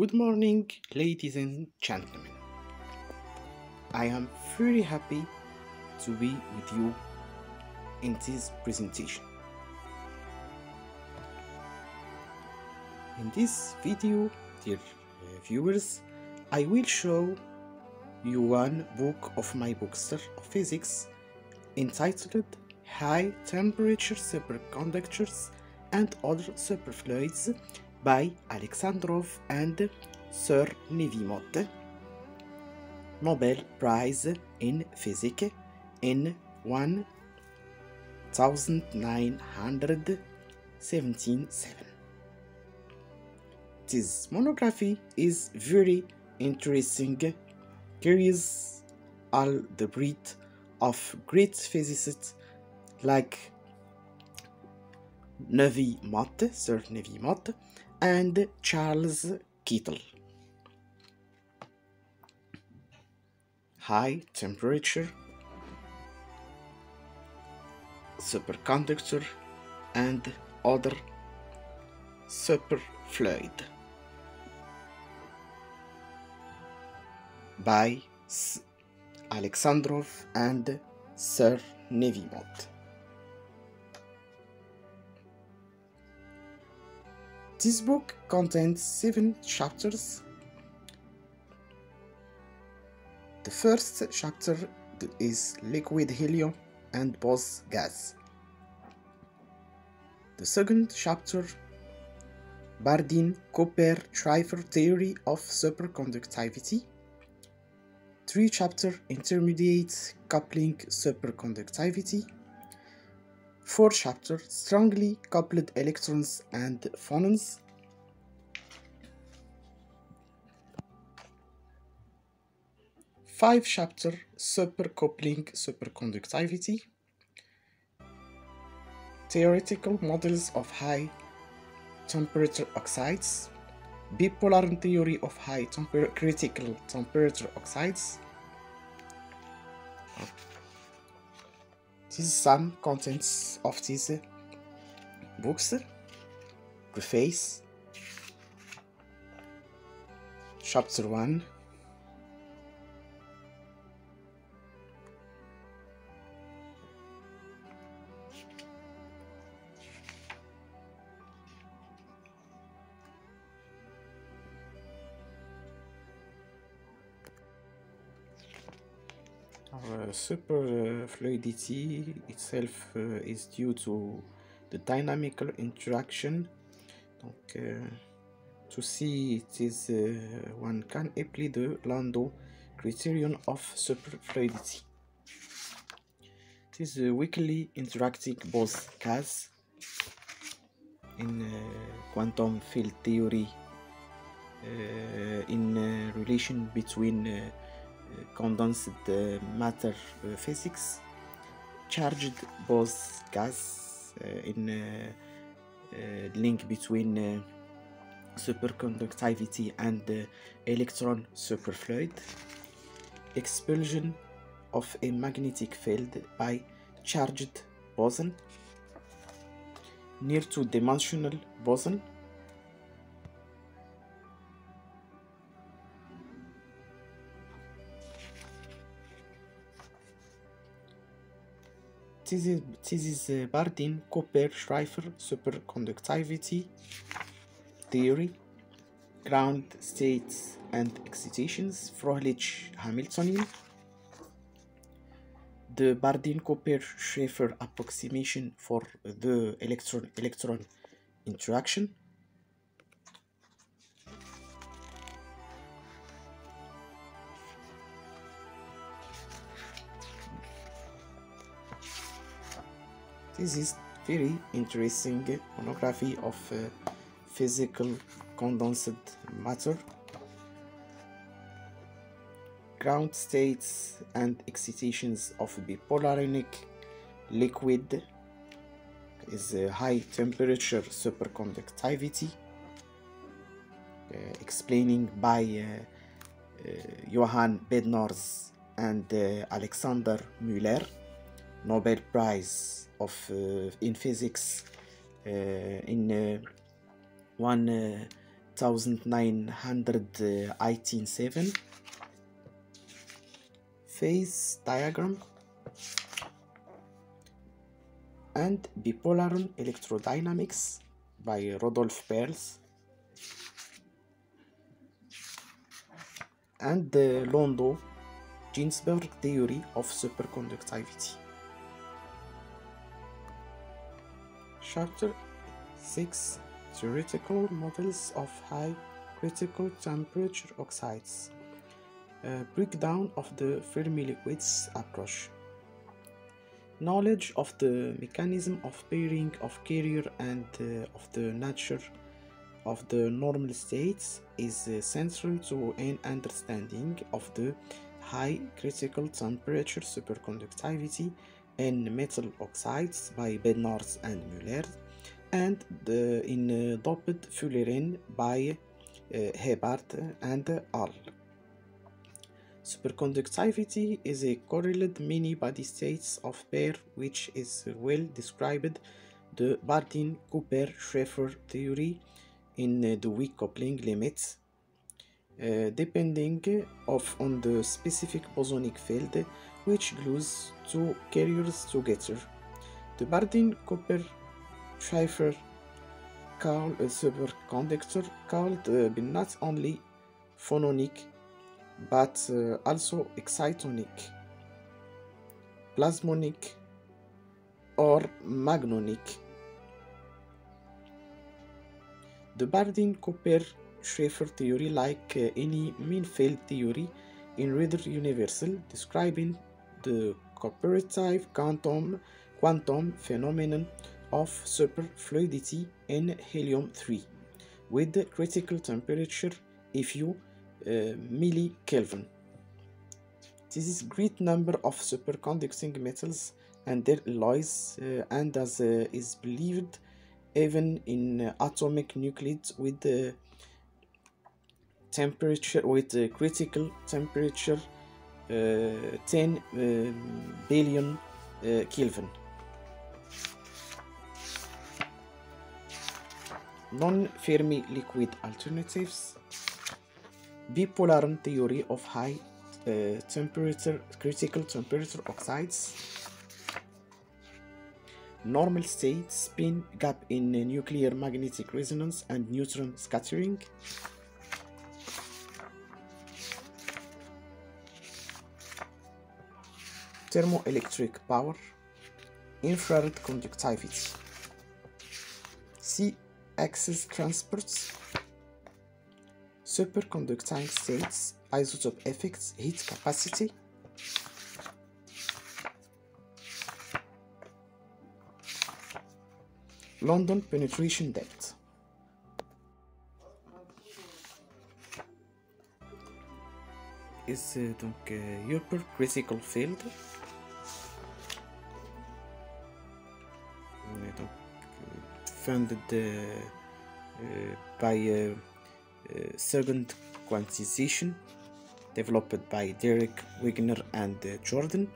Good morning, ladies and gentlemen. I am very happy to be with you in this presentation. In this video, dear viewers, I will show you one book of my bookstore of physics entitled High Temperature Superconductors and Other Superfluids by Alexandrov and Sir Nevill Mott, Nobel Prize in Physics in 1977. This monography is very interesting. Carries all the breed of great physicists like Nevill Mott, Sir Nevill Mott, and Charles Kittle. High temperature superconductor and other superfluid by Alexandrov and Sir Nevill Mott. This book contains 7 chapters. The first chapter is liquid helium and Bose gas. The second chapter, Bardeen Cooper Schrieffer theory of superconductivity. 3 chapter, intermediate coupling superconductivity. 4 chapter, strongly coupled electrons and phonons. 5 chapter, supercoupling superconductivity, theoretical models of high temperature oxides, bipolaron theory of high critical temperature oxides. This is some contents of these books. Preface. Chapter 1. Superfluidity itself is due to the dynamical interaction. Donc, to see it is one can apply the Landau criterion of superfluidity. It is weakly interacting Bose gas in quantum field theory in relation between condensed matter physics, charged Bose gas in link between superconductivity and electron superfluid, expulsion of a magnetic field by charged boson, near two-dimensional boson, This is Bardeen Cooper Schrieffer superconductivity theory, ground states and excitations, Froelich Hamiltonian, the Bardeen Cooper Schrieffer approximation for the electron interaction, This is very interesting monography of physical condensed matter, ground states and excitations of bipolaronic liquid is high temperature superconductivity, explaining by Johann Bednorz and Alexander Müller, Nobel Prize of in Physics in 1977 1987 phase diagram and Bipolaron Electrodynamics by Rudolf Peierls and the Landau-Ginzburg theory of superconductivity. Chapter 6, Theoretical Models of High Critical Temperature Oxides, a breakdown of the Fermi-Liquids approach. Knowledge of the mechanism of pairing of carrier and of the nature of the normal states is central to an understanding of the high critical temperature superconductivity in metal oxides by Bednorz and Müller, and in doped fullerene by Hebert and al. Superconductivity is a correlated many-body states of pair which is well described the Bardeen Cooper Schrieffer theory in the weak coupling limits. Depending on the specific bosonic field which glues two carriers together. The Bardeen-Cooper-Schrieffer superconductor called not only phononic but also excitonic, plasmonic or magnonic. The Bardeen-Cooper-Schrieffer theory, like any mean field theory in rather universal, describing the cooperative quantum phenomenon of superfluidity in helium-3 with the critical temperature a few millikelvin. This is great number of superconducting metals and their alloys, and as is believed even in atomic nucleides with the temperature with the critical temperature 10 billion Kelvin. Non-Fermi liquid alternatives. Bipolaron theory of high critical temperature oxides. Normal state spin gap in nuclear magnetic resonance and neutron scattering. Thermoelectric power, infrared conductivity, C-axis transports, superconducting states, isotope effects, heat capacity, London penetration depth. Is donc upper critical field. Funded by second quantization, developed by Derek Wigner and Jordan.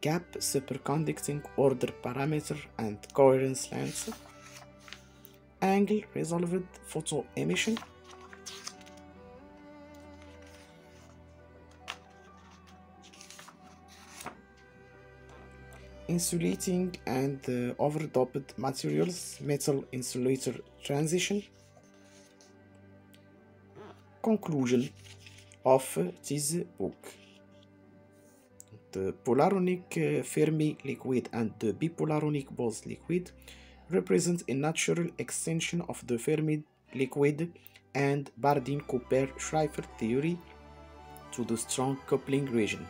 Gap, superconducting order parameter and coherence length. Angle, resolved photo emission. Insulating and overdopped materials, metal insulator transition. Conclusion of this book. The polaronic Fermi liquid and the bipolaronic Bose liquid represent a natural extension of the Fermi liquid and Bardeen-Cooper-Schrieffer theory to the strong coupling region.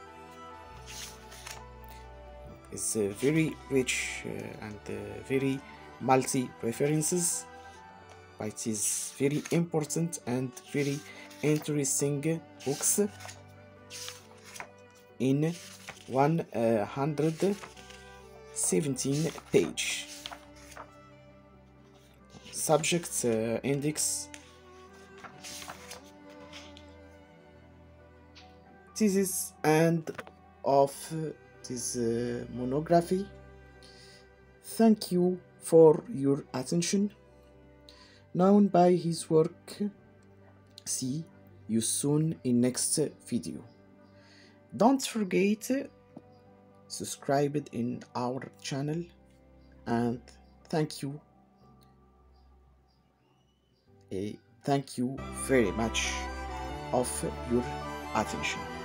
It's very rich and very multi-references, but it is very important and very interesting books in 117 page. Subject index. Thesis and of this monography. Thank you for your attention. known by his work. See you soon in next video. Don't forget subscribe in our channel, and thank you very much of your attention.